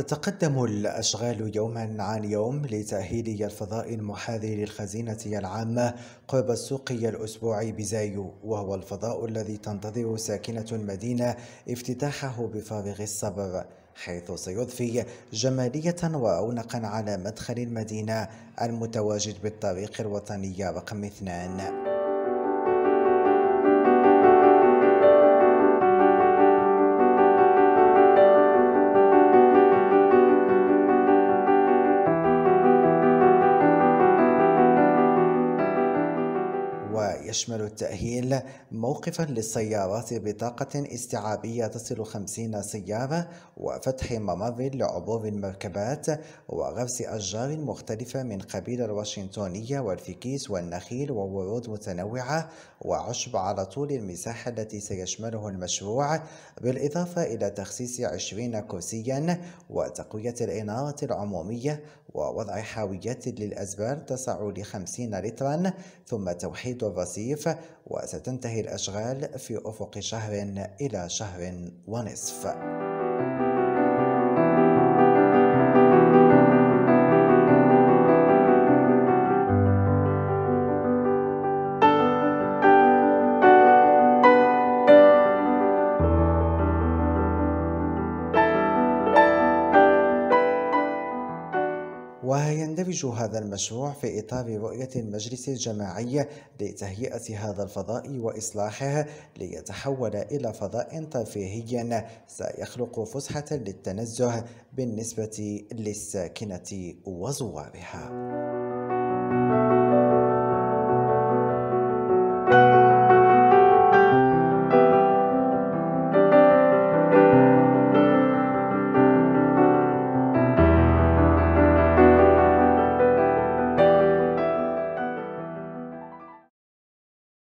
تتقدم الأشغال يوما عن يوم لتأهيل الفضاء المحاذي للخزينة العامة قرب السوق الأسبوعي بزايو، وهو الفضاء الذي تنتظر ساكنة المدينة افتتاحه بفارغ الصبر، حيث سيضفي جمالية ورونقا على مدخل المدينة المتواجد بالطريق الوطني رقم 2. يشمل التأهيل موقفا للسيارات بطاقة استيعابية تصل 50 سيارة، وفتح ممر لعبور المركبات، وغرس أشجار مختلفة من قبيل الواشنطونية والفيكيس والنخيل، وورود متنوعة وعشب على طول المساحة التي سيشمله المشروع، بالإضافة إلى تخصيص 20 كرسيا وتقوية الإنارة العمومية ووضع حاويات للأزبال تسع ل50 لترا، ثم توحيد الرصيف. وستنتهي الأشغال في أفق شهر إلى شهر ونصف. ويندرج هذا المشروع في إطار رؤية المجلس الجماعي لتهيئة هذا الفضاء وإصلاحه ليتحول إلى فضاء ترفيهي سيخلق فسحة للتنزه بالنسبة للساكنة وزوارها.